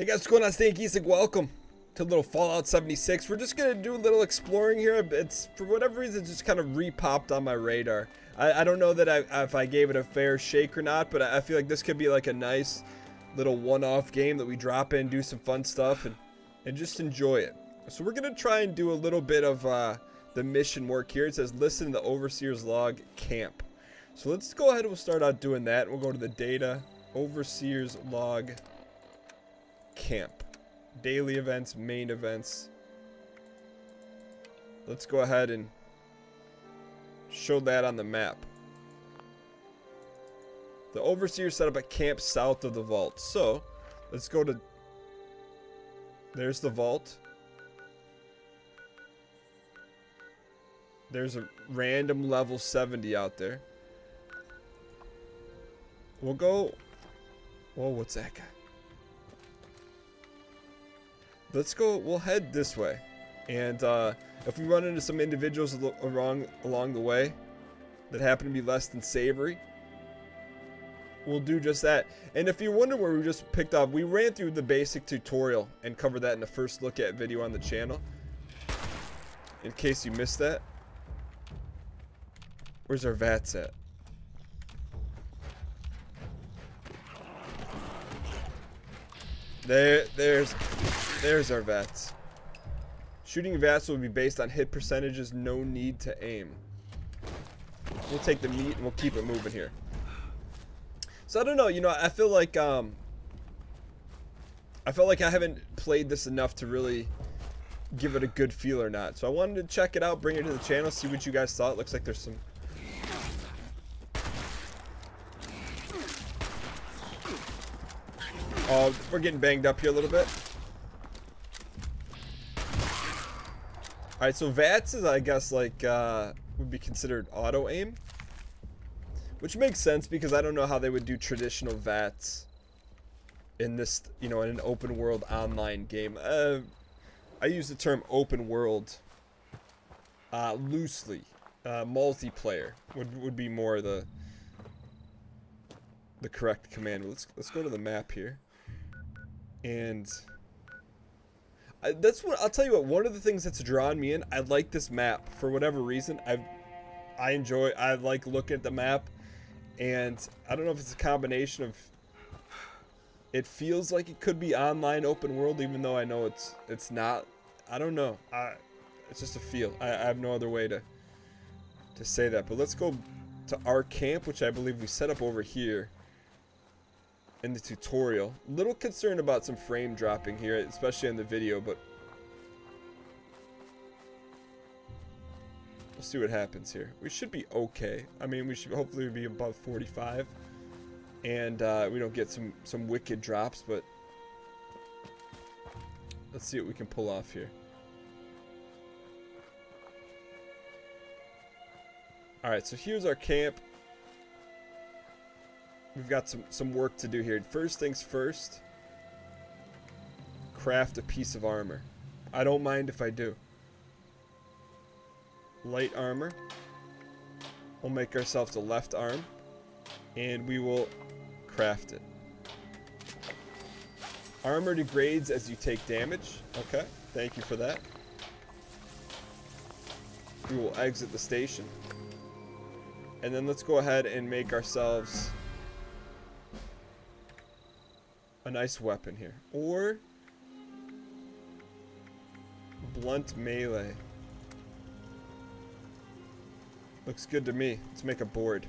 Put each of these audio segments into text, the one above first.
Hey guys, what's going on? Stan Geese, welcome to little Fallout 76. We're just gonna do a little exploring here. It's for whatever reason just kind of re-popped on my radar. I don't know that if I gave it a fair shake or not, but I feel like this could be like a nice little one-off game that we drop in, do some fun stuff, and just enjoy it. So we're gonna try and do a little bit of the mission work here. It says listen to the Overseer's Log Camp. So let's go ahead and we'll start out doing that. We'll go to the data, Overseer's Log Camp, daily events, main events. Let's go ahead and show that on the map. The Overseer set up a camp south of the vault. So let's go to, there's the vault. There's a random level 70 out there. We'll go, whoa, what's that guy? Let's go, we'll head this way, and if we run into some individuals along the way that happen to be less than savory, we'll do just that. And if you wonder where we just picked up, we ran through the basic tutorial and covered that in the first look at video on the channel, in case you missed that. Where's our VATS at? There's our VATS. Shooting VATS will be based on hit percentages, no need to aim. We'll take the meat and we'll keep it moving here. So I don't know, you know, I feel like I felt like I haven't played this enough to really give it a good feel or not. So I wanted to check it out, bring it to the channel, see what you guys thought. Looks like there's some, oh, we're getting banged up here a little bit. Alright, so VATS is, I guess, like, would be considered auto-aim. Which makes sense, because I don't know how they would do traditional VATS in this, you know, in an open-world online game. I use the term open-world loosely. Multiplayer would be more the correct command. Let's go to the map here. And... that's what I'll tell you what, one of the things that's drawn me in, I like this map for whatever reason. I like looking at the map, and I don't know if it's a combination of, it feels like it could be online open world, even though I know it's not. I don't know, it's just a feel. I have no other way to say that. But let's go to our camp, which I believe we set up over here in the tutorial. Little concerned about some frame dropping here, especially on the video, but we'll see what happens here. We should be okay. I mean, we should hopefully be above 45, and we don't get some wicked drops. But let's see what we can pull off here. All right, so here's our camp. We've got some work to do here. First things first, craft a piece of armor. I don't mind if I do. Light armor. We'll make ourselves the left arm, and we will craft it. Armor degrades as you take damage. Okay, thank you for that. We will exit the station. And then let's go ahead and make ourselves a nice weapon here, or blunt melee. Looks good to me. Let's make a board.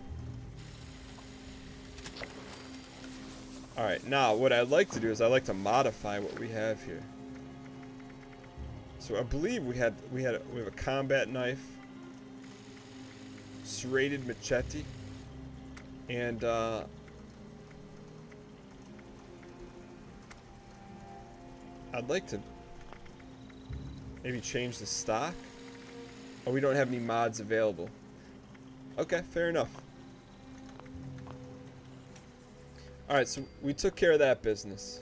All right, now what I like to do is I like to modify what we have here. So I believe we have a combat knife, serrated machete, and I'd like to maybe change the stock. Oh, we don't have any mods available. Okay, fair enough. Alright, so we took care of that business.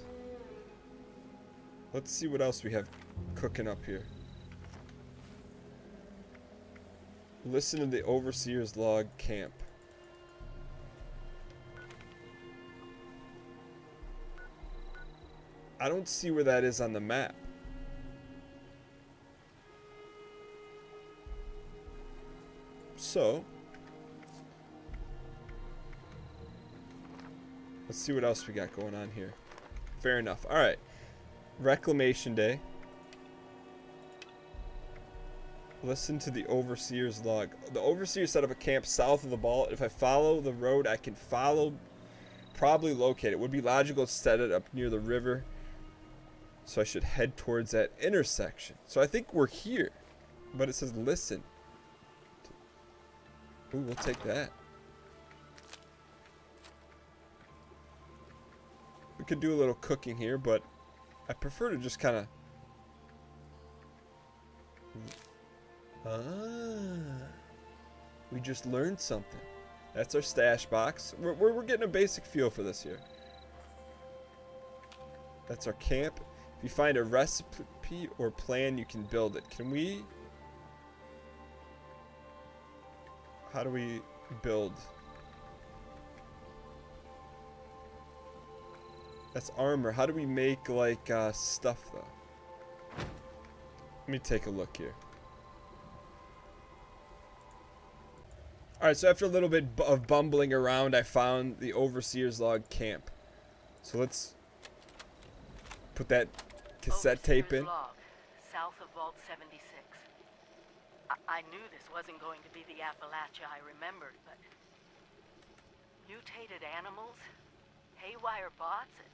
Let's see what else we have cooking up here. Listen to the Overseer's Log Camp. I don't see where that is on the map. So, let's see what else we got going on here. Fair enough. All right. Reclamation Day. Listen to the overseer's log. The overseer set up a camp south of the vault. If I follow the road, I can follow, probably locate it. Would be logical to set it up near the river. So I should head towards that intersection. So I think we're here, but it says listen. Ooh, we'll take that. We could do a little cooking here, but I prefer to just kind of... Ah, we just learned something. That's our stash box. We're getting a basic feel for this here. That's our camp. If you find a recipe or plan, you can build it. Can we... How do we build? That's armor. How do we make, like, stuff, though? Let me take a look here. Alright, so after a little bit of bumbling around, I found the Overseer's Log Camp. So let's put that cassette tape in. Log, south of Vault 76. I knew this wasn't going to be the Appalachia I remembered, but mutated animals, haywire bots, and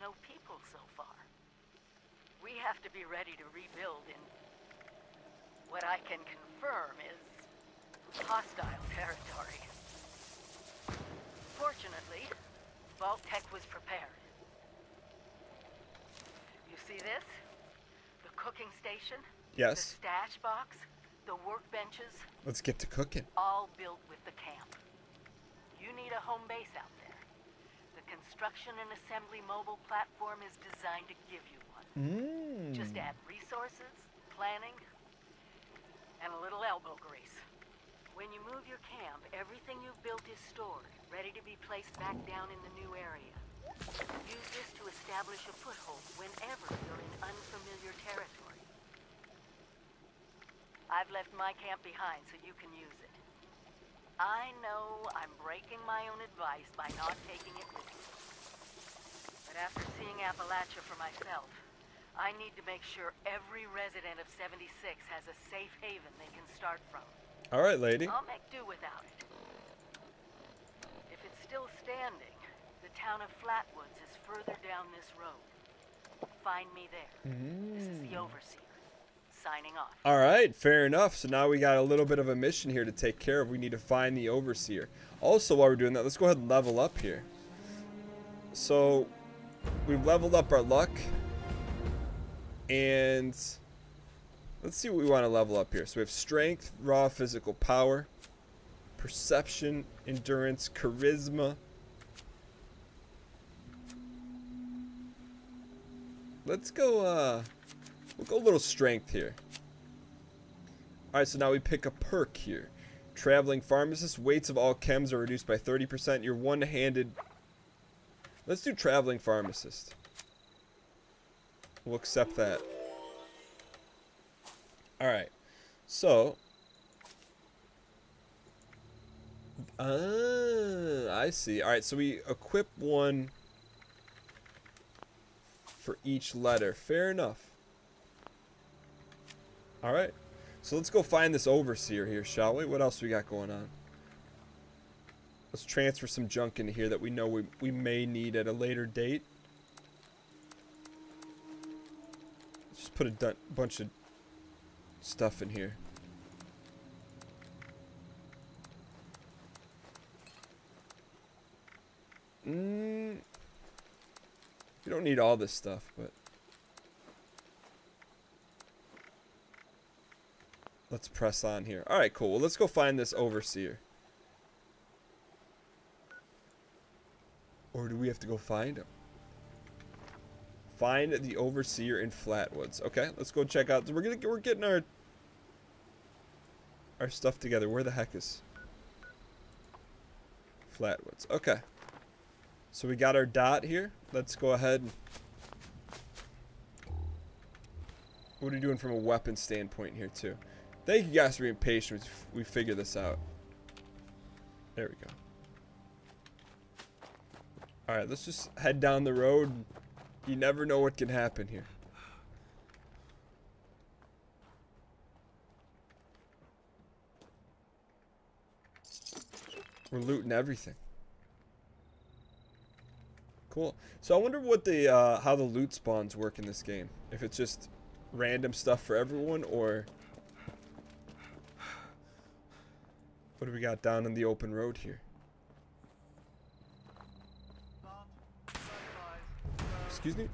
no people so far. We have to be ready to rebuild in what I can confirm is hostile territory. Fortunately, Vault-Tec was prepared. You see this? The cooking station? Yes. The stash box, the workbenches. Let's get to cooking. All built with the camp. You need a home base out there. The construction and assembly mobile platform is designed to give you one. Mm. Just add resources, planning, and a little elbow grease. When you move your camp, everything you've built is stored, ready to be placed back down in the new area. Use this to establish a foothold whenever you're in unfamiliar territory. I've left my camp behind so you can use it. I know I'm breaking my own advice by not taking it with you. But after seeing Appalachia for myself, I need to make sure every resident of 76 has a safe haven they can start from. All right, lady. I'll make do without it. If it's still standing, the town of Flatwoods is further down this road. Find me there. Mm. This is the overseer. Signing off. All right, fair enough. So now we got a little bit of a mission here to take care of. We need to find the overseer. Also, while we're doing that, let's go ahead and level up here. So we've leveled up our luck, and let's see what we want to level up here. So we have strength, raw physical power, perception, endurance, charisma. Let's go we'll go a little strength here. Alright, so now we pick a perk here. Traveling pharmacist. Weights of all chems are reduced by 30%. You're one-handed. Let's do traveling pharmacist. We'll accept that. Alright. So. I see. Alright, so we equip one for each letter. Fair enough. Alright, so let's go find this overseer here, shall we? What else we got going on? Let's transfer some junk into here that we know we may need at a later date. Let's just put a bunch of stuff in here. You don't need all this stuff, but... Let's press on here. Alright, cool. Well, let's go find this overseer. Or do we have to go find him? Find the overseer in Flatwoods. Okay, let's go check out. We're getting our stuff together. Where the heck is Flatwoods? Okay. So we got our dot here. Let's go ahead. What are you doing from a weapon standpoint here too? Thank you guys for being patient. We figure this out. There we go. All right, let's just head down the road. You never know what can happen here. We're looting everything. Cool. So I wonder what the how the loot spawns work in this game. If it's just random stuff for everyone, or what do we got down in the open road here? Excuse me.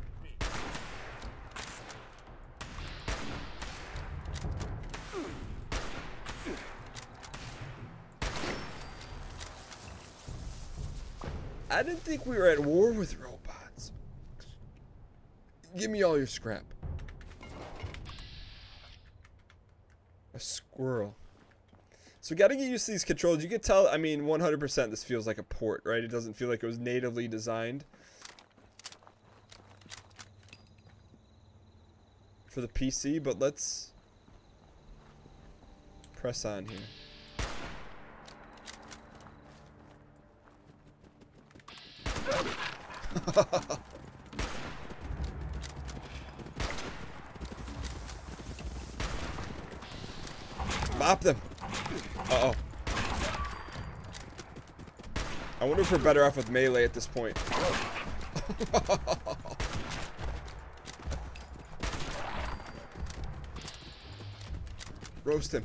I didn't think we were at war with robots. Give me all your scrap. A squirrel. So gotta get used to these controls. You can tell, I mean, 100% this feels like a port, right? It doesn't feel like it was natively designed for the PC, but let's press on here. Bop them. Uh oh. I wonder if we're better off with melee at this point. Roast him.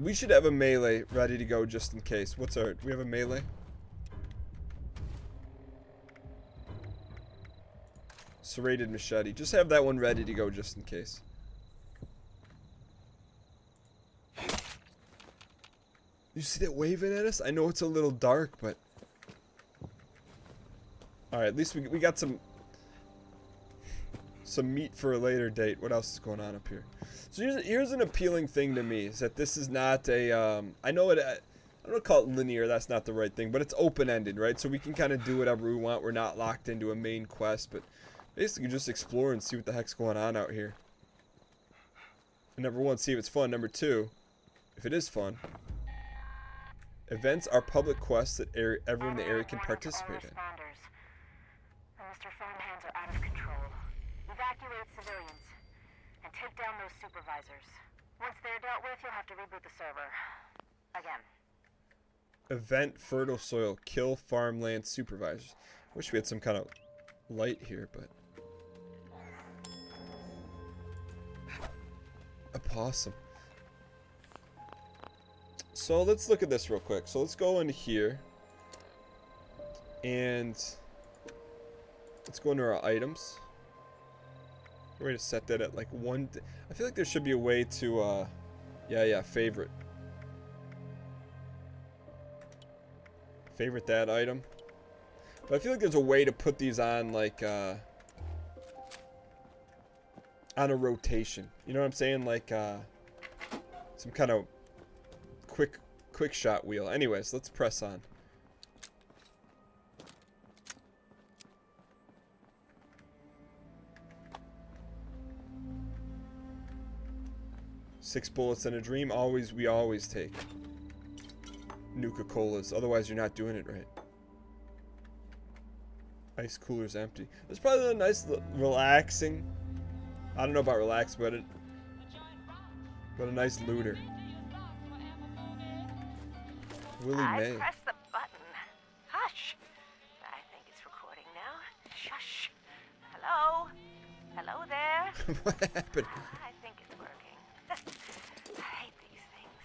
We should have a melee ready to go just in case. What's our... we have a melee? Serrated machete. Just have that one ready to go just in case. You see that waving at us? I know it's a little dark, but... alright, at least we got some... some meat for a later date. What else is going on up here? So here's an appealing thing to me, is that this is not a... I know it... I don't call it linear, that's not the right thing, but it's open-ended, right? So we can kind of do whatever we want. We're not locked into a main quest, but... basically just explore and see what the heck's going on out here. And number one, see if it's fun. Number two, if it is fun. Events are public quests that everyone in the area can participate in. Mr. Fountains are out of control. Evacuate civilians and take down those supervisors. Once they're dealt with, you'll have to reboot the server. Again. Event fertile soil. Kill farmland supervisors. Wish we had some kind of light here, but a possum. So let's look at this real quick. So let's go in here and let's go into our items. We're going to set that at like one. I feel like there should be a way to favorite. Favorite that item. But I feel like there's a way to put these on, like, on a rotation. You know what I'm saying? Like, some kind of quick shot wheel. Anyways, let's press on. Six bullets and a dream. We always take Nuka-Colas. Otherwise, you're not doing it right. Ice cooler's empty. It's probably a nice, relaxing. I don't know about relax, but a nice looter. Willie May. I pressed the button. Hush. I think it's recording now. Shush. Hello. Hello there. What happened? I think it's working. I hate these things.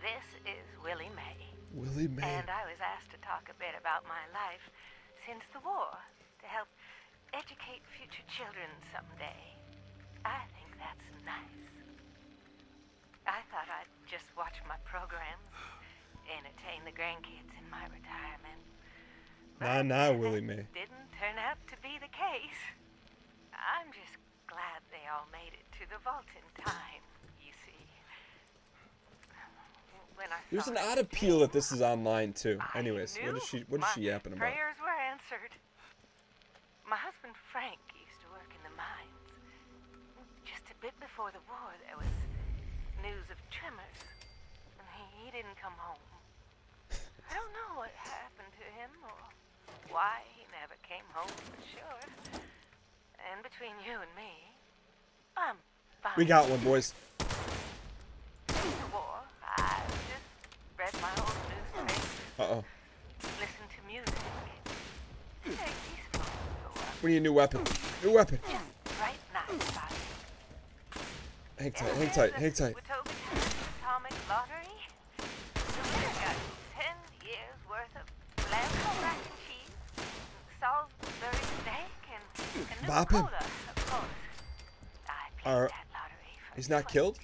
This is Willie May. Willie May. And I was asked to talk a bit about my life since the war, to help educate future children someday. I think that's nice. I thought I'd just watch my programs, entertain the grandkids in my retirement. But nah, Willie Mae. Didn't turn out to be the case. I'm just glad they all made it to the vault in time, you see. There's an odd appeal that this is online too. Anyways, what is she yapping about? Prayers were answered. My husband Frank used to work in the mines. Just a bit before the war, there was news of tremors, and he didn't come home. I don't know what happened to him or why he never came home for sure. And between you and me, I'm fine. We got one, boys. I just read my old newspaper. Uh-oh. Listen to music. Very peaceful for a while. We need a new weapon. New weapon. Right now, hang tight, hang tight, hang tight. Atomic lottery. We got 10 years worth of lamb rack and cheese, Salisbury steak, and Nuka-Cola, of course. I played that lottery for He's not killed?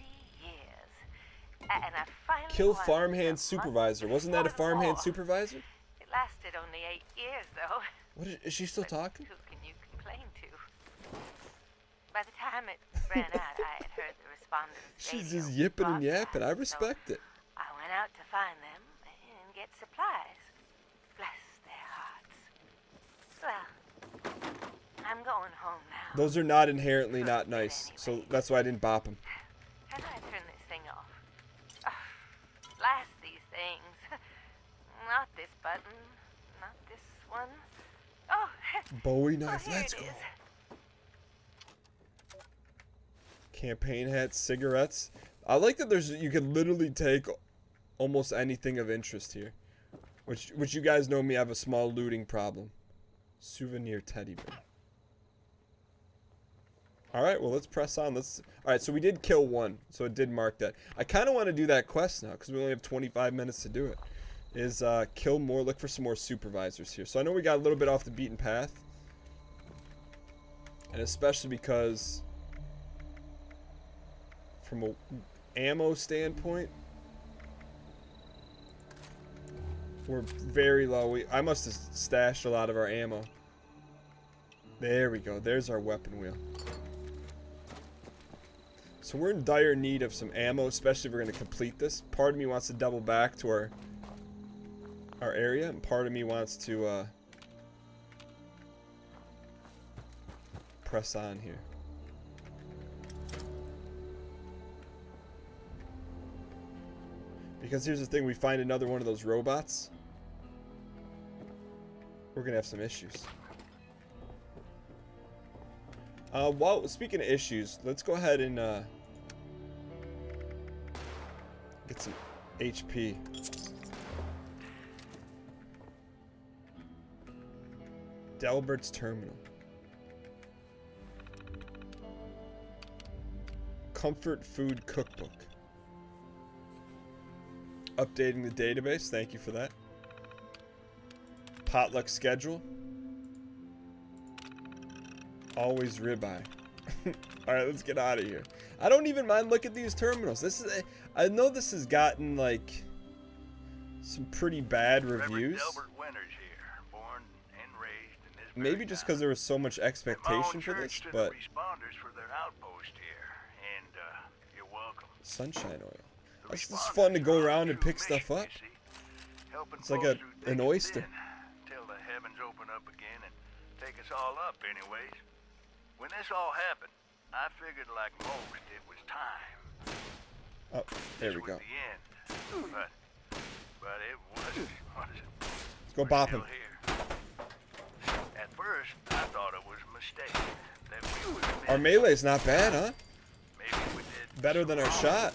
And I kill farmhand supervisor. Wasn't that a farmhand supervisor? It lasted only 8 years, though. What is she still talking? Who can you complain to? By the time it ran out, I had heard the respondents. She's just yipping and yapping. I respect it. I went out to find them and get supplies. Bless their hearts. Well, I'm going home now. Those are not inherently not nice, so that's why I didn't bop them. How do I turn this thing off? Blast these things. Not this button. Not this one. Oh, Bowie knife. Let's go. Campaign hats, cigarettes. I like that there's you can literally take almost anything of interest here. Which you guys know me, I have a small looting problem. Souvenir teddy bear. Alright, well, let's press on. Alright, so we did kill one, so it did mark that. I kind of want to do that quest now, because we only have 25 minutes to do it. Is kill more, look for some more supervisors here. So I know we got a little bit off the beaten path. And especially because, from a ammo standpoint, we're very low. I must have stashed a lot of our ammo. There we go. There's our weapon wheel. So we're in dire need of some ammo, especially if we're going to complete this. Part of me wants to double back to our area, and part of me wants to press on here. Because here's the thing, we find another one of those robots, we're going to have some issues. Well, speaking of issues, let's go ahead and get some HP. Delbert's Terminal. Comfort Food Cookbook. Updating the database. Thank you for that. Potluck Schedule. Always ribeye. All right, let's get out of here. I don't even mind looking at these terminals. This is I know this has gotten like some pretty bad reviews. Here, born and raised in this maybe just because there was so much expectation for this, but responders for their outpost here, and you're welcome. Sunshine oil. It's just fun to go around and pick stuff up. It's like an oyster. Till the heavens open up again and take us all up anyways. When this all happened, I figured like most it was time. Oh, there we go. The end, but it wasn't. Let's go bop him. At first, I thought it was a mistake. That we would our melee's not bad, huh? Maybe we did better than our shot.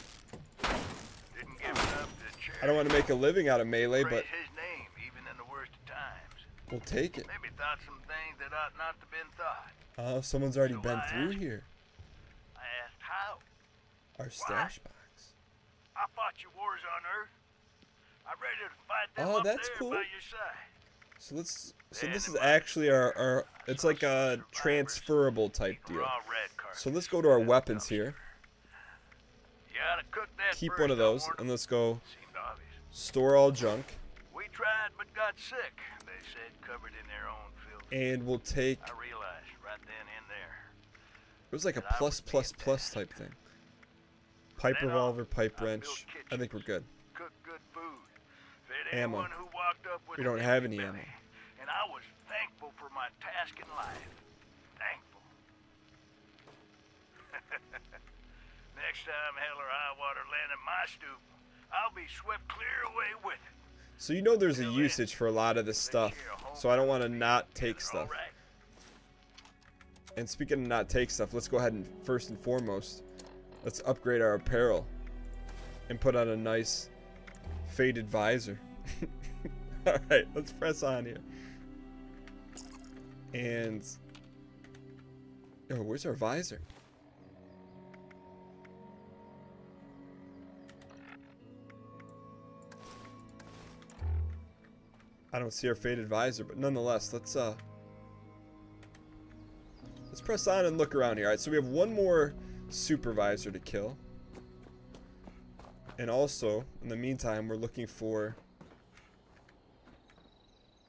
Didn't give it up to I don't want to make a living out of melee, but his name, even in the worst of times. We'll take it. Maybe thought some things that ought not to have been thought. Oh, someone's already so been through here. I asked how. Our stash box. I fought your wars on Earth. I'm ready to fight them up that's there cool. By your side. So let's. So then this is actually our. It's like a transferable type deal. So let's go to our weapons here. You gotta cook that Keep one of those, and let's go. Store all junk. We tried, but got sick. They said covered in their own filth. And we'll take. I realized right then in there. It was like a plus type thing. Pipe revolver, pipe wrench. I think we're good. Cook good ammo. We don't have any ammo. And I was thankful for my task in life. Thankful. Next time hell or high water land in my stoop, I'll be swept clear away with it. So you know there's a usage for a lot of this stuff, so I don't want to not take stuff. And speaking of not take stuff, let's go ahead and first and foremost, let's upgrade our apparel and put on a nice faded visor. Alright, let's press on here. And oh, where's our visor? I don't see our faded visor, but nonetheless, let's press on and look around here. Alright, so we have one more supervisor to kill. And also, in the meantime, we're looking for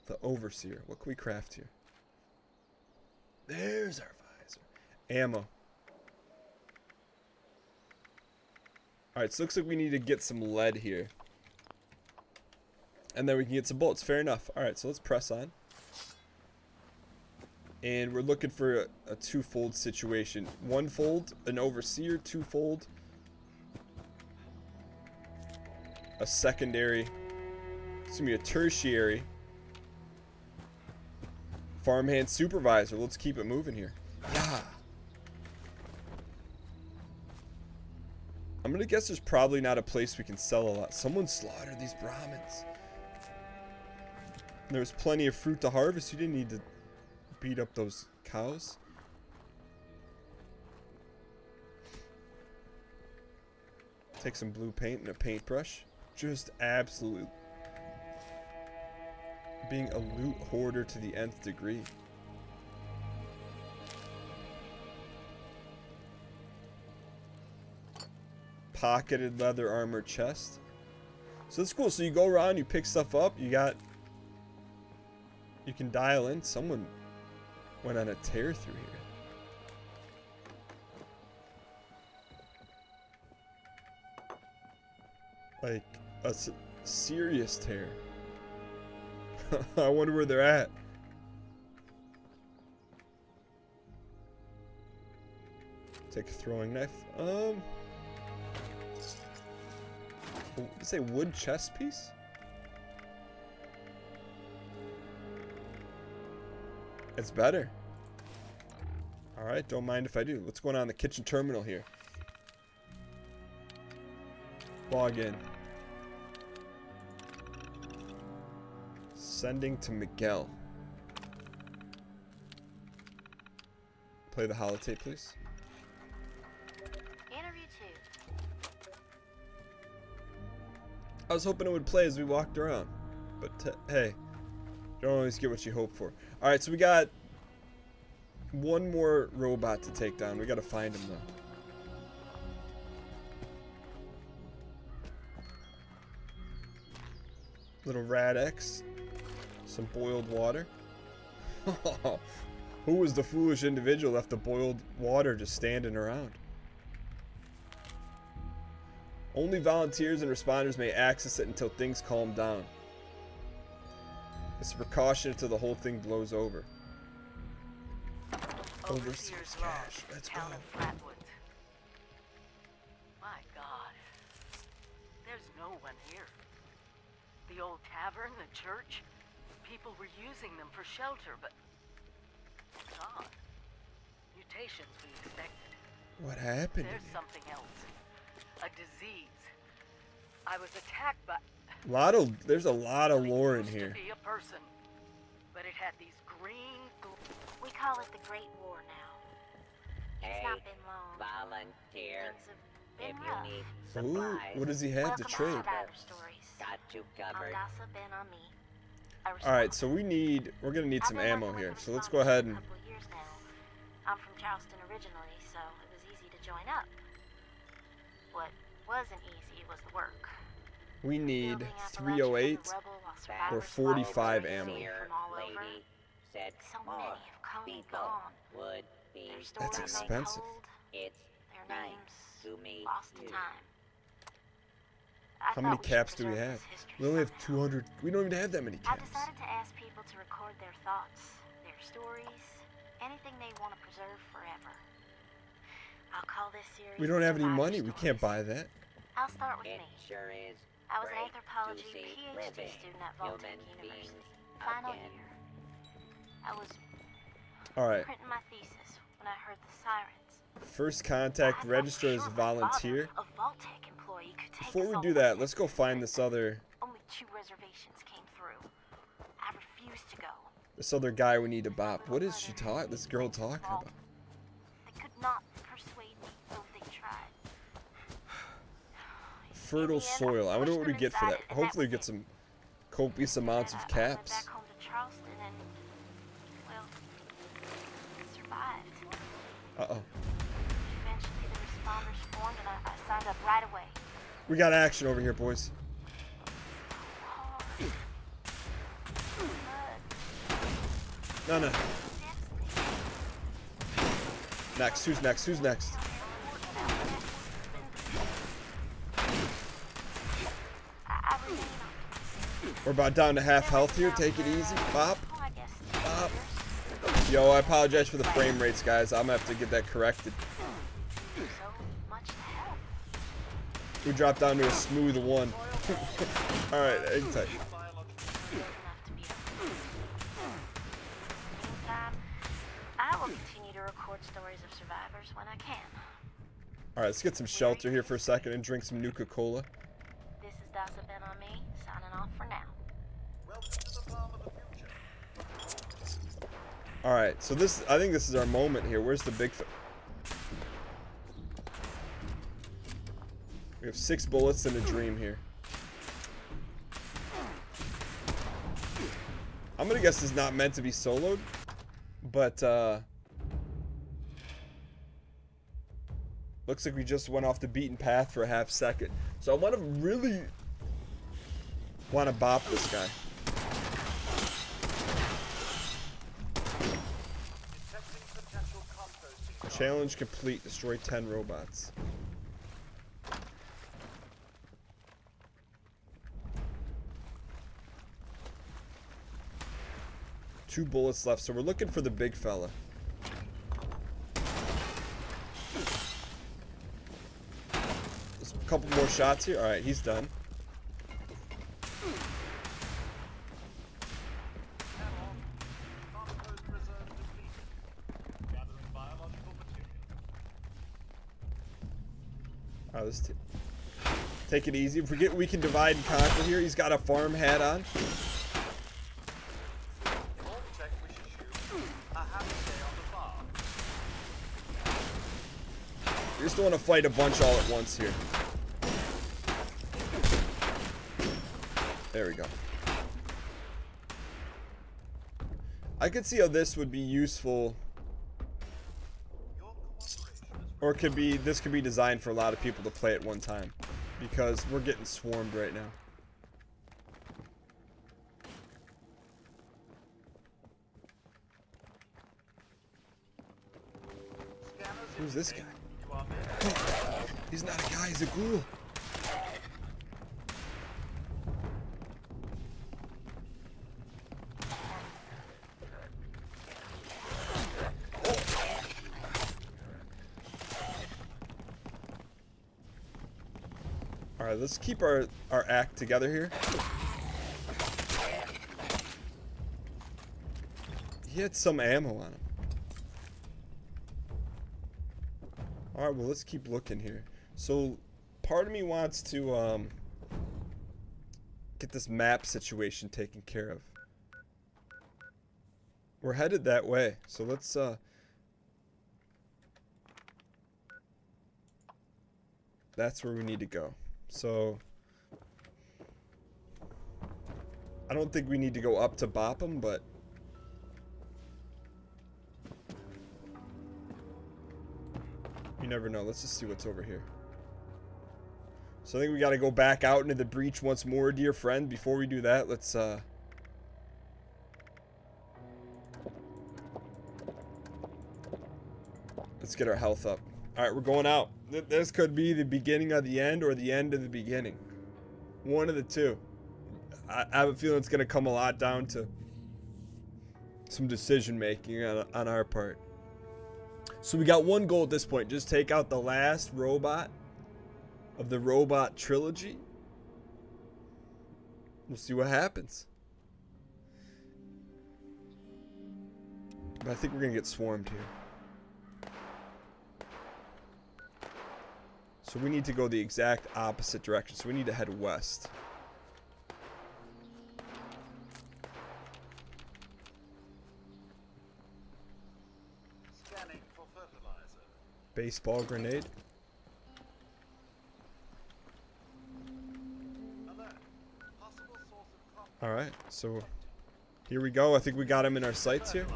the overseer. What can we craft here? There's our visor. Ammo. Alright, so looks like we need to get some lead here. And then we can get some bolts. Fair enough. Alright, so let's press on. And we're looking for a twofold situation. One fold, an overseer, twofold, a secondary, it's gonna be a tertiary farmhand supervisor. Let's keep it moving here. Yeah. I'm gonna guess there's probably not a place we can sell a lot. Someone slaughtered these Brahmins. There was plenty of fruit to harvest. You didn't need to beat up those cows. Take some blue paint and a paintbrush. Just absolute being a loot hoarder to the nth degree. Pocketed leather armor chest. So that's cool. So you go around, you pick stuff up, you can dial in. Someone went on a tear through here. Like, a serious tear. I wonder where they're at. Take a throwing knife. Say wood chest piece? It's better. Alright, don't mind if I do. What's going on in the kitchen terminal here? Log in. Sending to Miguel. Play the holotape, please. Interview 2. I was hoping it would play as we walked around, but hey, you don't always get what you hope for. All right, so we got one more robot to take down. We got to find him though. Little Radex, some boiled water. Who was the foolish individual left the boiled water just standing around? Only volunteers and responders may access it until things calm down. It's a precaution until the whole thing blows over. Overseer's cash. Let's go. My God, there's no one here. The old tavern, the church, people were using them for shelter, but it's gone. Mutations we expected. What happened? There's something else. A disease. I was attacked by... there's a lot of lore in here. Be a person, but it had these green... We call it the Great War now. It's not been long. Volunteer. If you need supplies, what does he have to trade? Alright, so we're gonna need some ammo here. So let's go ahead and... I'm from Charleston originally, so it was easy to join up. What wasn't easy was the work. We need 308 or 45 ammo. That's expensive. It's nice. To me, lost to time. How many caps do we have? We only have 200. We don't even have that many caps. I decided to ask people to record their thoughts, their stories, anything they want to preserve forever. I'll call this series. We don't have any money. We can't buy that. I'll start with me. I was an anthropology PhD student at Vault-Tec University. Final year. I was printing my thesis when I heard the sirens. First contact, register as a volunteer. Before we do that, let's go find this other. Only two reservations came through. I refused to go. This other guy we need to bop. What is she talking? This girl talking about? They could not persuade me, though they tried. Fertile soil. I wonder what we get for that. Hopefully, we get some copious amounts of caps. Back home to Charleston and well, survived. Eventually, the responders formed, and I signed up right away. We got action over here, boys. No. Next, who's next? Who's next? We're about down to half health here. Take it easy. Bop. Bop. Yo, I apologize for the frame rates, guys. I'm gonna have to get that corrected. We dropped down to a smooth one. Alright, hang tight. I will continue to record stories of survivors when I can. Alright, let's get some shelter here for a second and drink some Nuka-Cola. This is Dasa Ben on me, signing off for now. Welcome to the farm of the future. Alright, so this, I think this is our moment here. Where's the big... We have 6 bullets and a dream here. I'm gonna guess it's not meant to be soloed, but looks like we just went off the beaten path for a half second. So I really wanna bop this guy. Challenge complete, destroy 10 robots. Two bullets left, so we're looking for the big fella. There's a couple more shots here. Alright, he's done. Alright, let's take it easy. Forget we can divide and conquer here. He's got a farm hat on. We just don't want to fight a bunch all at once here. There we go. I could see how this would be useful. Or it could be, this could be designed for a lot of people to play at one time. Because we're getting swarmed right now. Who's this guy? He's not a guy, he's a ghoul. Alright, let's keep our act together here. He had some ammo on him. Alright, well, let's keep looking here. So, part of me wants to get this map situation taken care of. We're headed that way, so let's... That's where we need to go. So, I don't think we need to go up to Bopham, but... You never know. Let's just see what's over here. So I think we got to go back out into the breach once more, dear friend. Before we do that, let's let's get our health up. All right, we're going out. This could be the beginning of the end or the end of the beginning. One of the two. I have a feeling it's going to come a lot down to some decision making on our part. So we got one goal at this point. Just take out the last robot of the robot trilogy. We'll see what happens. But I think we're going to get swarmed here. So we need to go the exact opposite direction. So we need to head west. Scanning for fertilizer. Baseball grenade. Alright, so here we go. I think we got him in our sights here.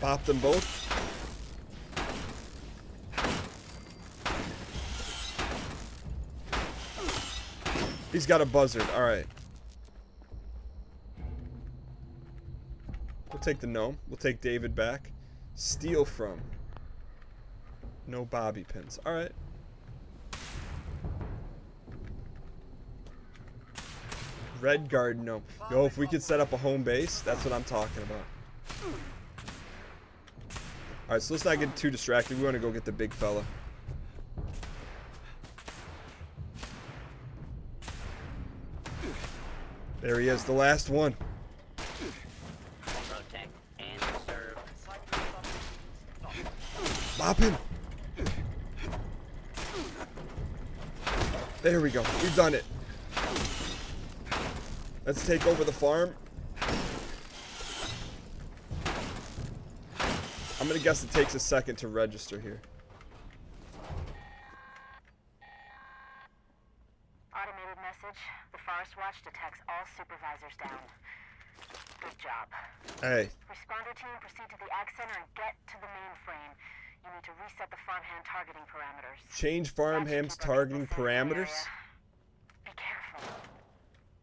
Pop them both. He's got a buzzard. All right. We'll take the gnome. We'll take David back. Steal from. No bobby pins. All right. Red guard gnome. Yo, if we could set up a home base, that's what I'm talking about. Alright, so let's not get too distracted. We want to go get the big fella. There he is, the last one. Protect and serve. Mop him. There we go. We've done it. Let's take over the farm. I'm gonna guess it takes a second to register here. Automated message. The Forest Watch detects all supervisors down. Good job. Hey. Responder team, proceed to the Ag Center and get to the mainframe. You need to reset the farmhand targeting parameters. Change farmhand's targeting parameters? Be careful.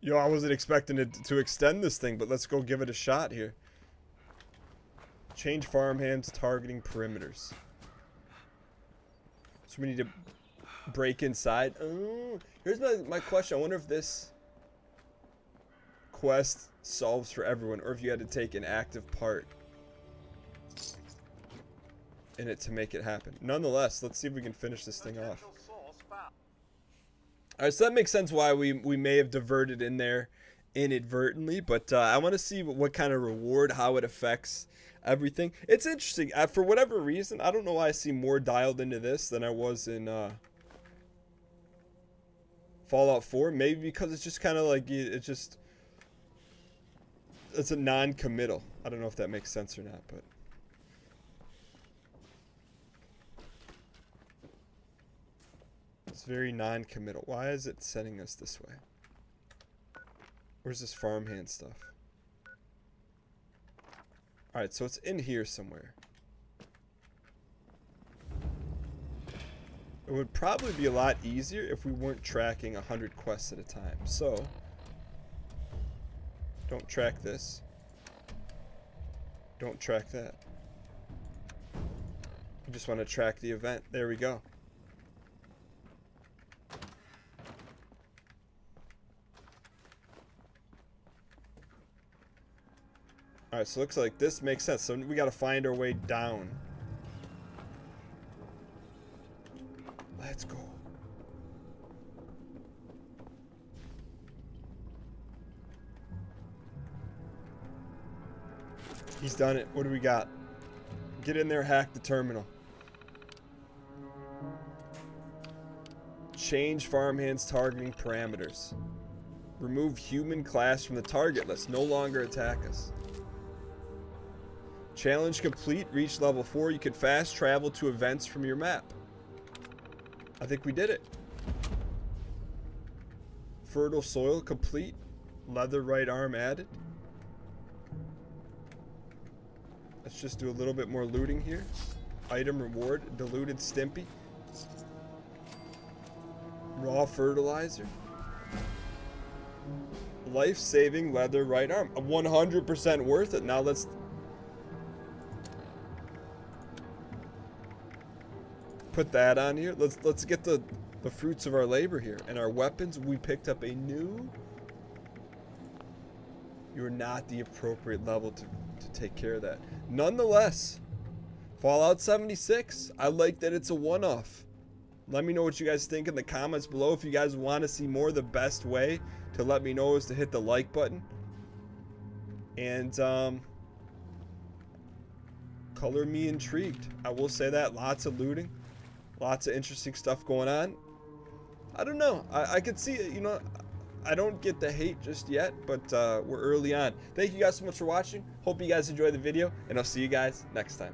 Yo, I wasn't expecting it to extend this thing, but let's go give it a shot here. Change farmhands targeting perimeters. So we need to break inside. Oh, here's my question. I wonder if this quest solves for everyone, or if you had to take an active part in it to make it happen. Nonetheless, let's see if we can finish this thing off. Alright, so that makes sense why we may have diverted in there inadvertently, but I want to see what kind of reward, how it affects everything. It's interesting. For whatever reason, I don't know why I seem more dialed into this than I was in Fallout 4. Maybe because it's just kind of like it's a non-committal. I don't know if that makes sense or not, but it's very non-committal. Why is it sending us this way? Where's this farmhand stuff? Alright, so it's in here somewhere. It would probably be a lot easier if we weren't tracking 100 quests at a time. So, don't track this. Don't track that. You just want to track the event. There we go. Alright, so it looks like this makes sense. So we gotta find our way down. Let's go. He's done it. What do we got? Get in there, hack the terminal. Change farmhand's targeting parameters. Remove human class from the target list. No longer attack us. Challenge complete. Reach level 4. You can fast travel to events from your map. I think we did it. Fertile soil complete. Leather right arm added. Let's just do a little bit more looting here. Item reward. Diluted Stimpy. Raw fertilizer. Life-saving leather right arm. 100% worth it. Now let's put that on here. Let's get the fruits of our labor here. And our weapons, we picked up a new... You're not the appropriate level to take care of that. Nonetheless, Fallout 76, I like that it's a one-off. Let me know what you guys think in the comments below. If you guys want to see more, the best way to let me know is to hit the like button. And color me intrigued. I will say that. Lots of looting. Lots of interesting stuff going on. I don't know. I could see it, you know. I don't get the hate just yet, but we're early on. Thank you guys so much for watching. Hope you guys enjoyed the video, and I'll see you guys next time.